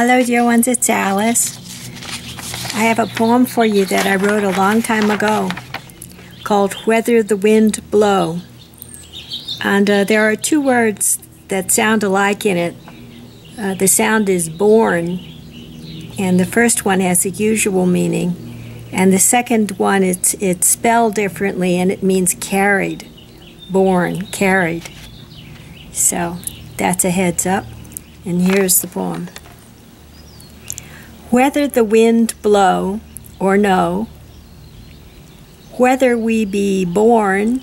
Hello dear ones, it's Alice. I have a poem for you that I wrote a long time ago called Whether the Wind Blow. And there are two words that sound alike in it. The sound is born, and the first one has the usual meaning. And the second one, it's spelled differently, and it means carried. Born, carried. So that's a heads up. And here's the poem. Whether the wind blow or no, whether we be born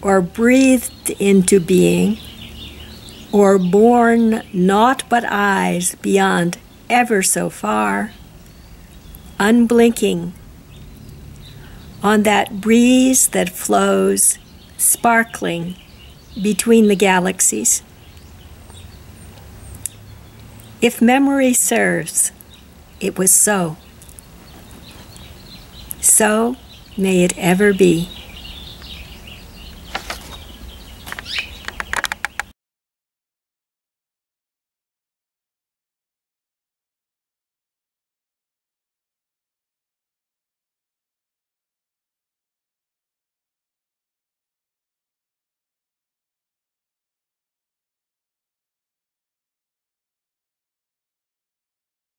or breathed into being, or born naught but eyes beyond ever so far, unblinking, on that breeze that flows, sparkling between the galaxies. If memory serves, it was so. So may it ever be.